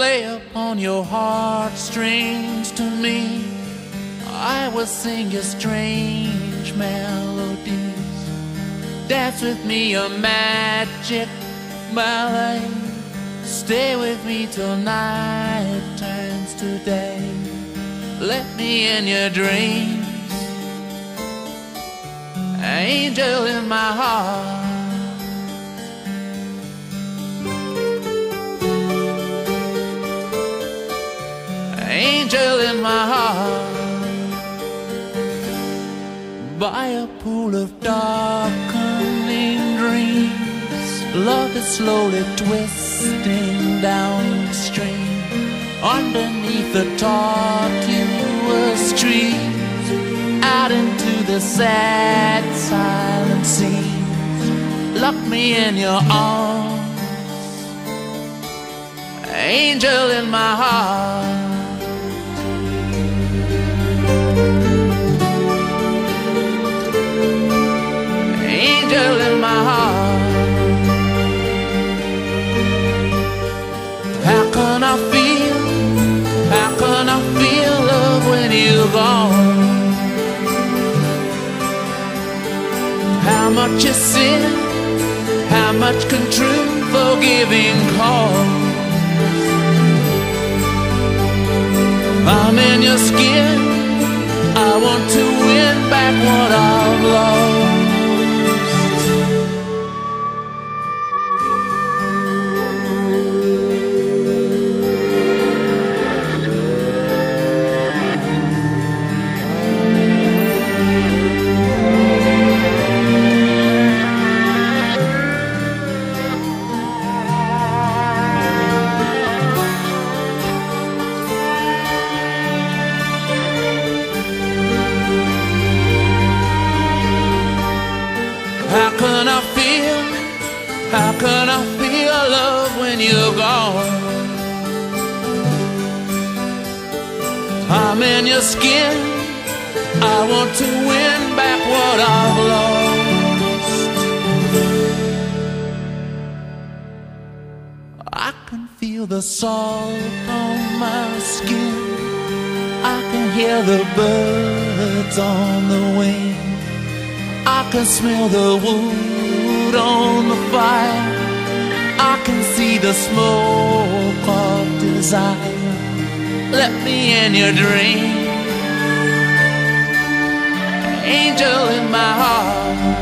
play upon your heartstrings to me. I will sing your strange melodies. Dance with me a magic ballet. Stay with me till night turns to day. Let me in your dreams, angel in my heart. Angel in my heart. By a pool of darkening dreams, love is slowly twisting down the stream. Underneath the tortuous trees, out into the sad silent seas, lock me in your arms, angel in my heart. Angel in my heart. How can I feel? How can I feel love when you're gone? How much is sin? How much can true forgiving cause? I'm in your skin. I want to win back what I've lost. How can I feel love when you're gone? I'm in your skin. I want to win back what I've lost. I can feel the salt on my skin. I can hear the birds on the wing. I can smell the wood on the fire. I can see the smoke of desire. Let me in your dream, angel in my heart.